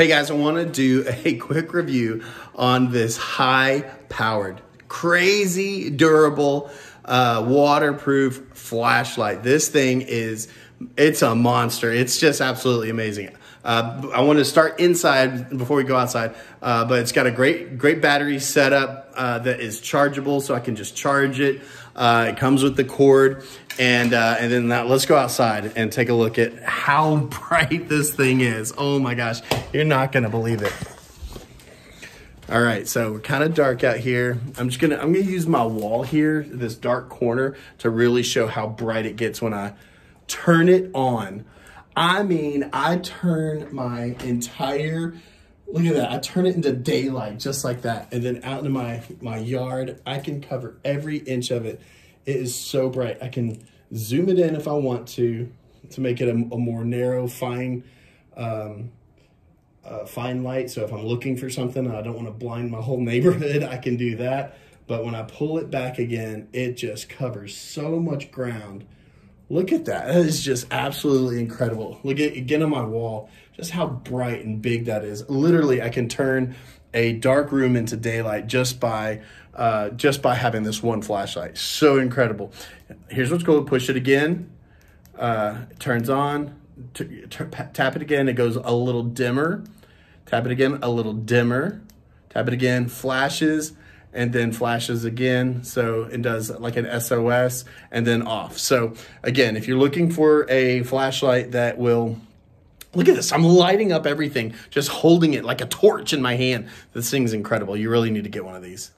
Hey guys, I want to do a quick review on this high-powered, crazy durable, waterproof flashlight. This thing it's a monster. It's just absolutely amazing. I want to start inside before we go outside, but it's got a great battery setup that is chargeable, so I can just charge it. It comes with the cord, and then let's go outside and take a look at how bright this thing is. Oh my gosh, you're not gonna believe it. All right, so we're kind of dark out here. I'm gonna use my wall here, this dark corner, to really show how bright it gets when I turn it on. I mean, I turn my entire, look at that, I turn it into daylight just like that. And then out into my yard, I can cover every inch of it. It is so bright. I can zoom it in if I want to make it a more narrow, fine light. So if I'm looking for something and I don't want to blind my whole neighborhood, I can do that. But when I pull it back again, it just covers so much ground. Look at that. That is just absolutely incredible. Look at, again, on my wall, just how bright and big that is. Literally, I can turn a dark room into daylight just by having this one flashlight. So incredible. Here's what's cool. Push it again. It turns on. Tap it again. It goes a little dimmer. Tap it again. A little dimmer. Tap it again. Flashes. And then flashes again, so it does like an SOS, and then off. So again, if you're looking for a flashlight that will, look at this, I'm lighting up everything, just holding it like a torch in my hand. This thing's incredible. You really need to get one of these.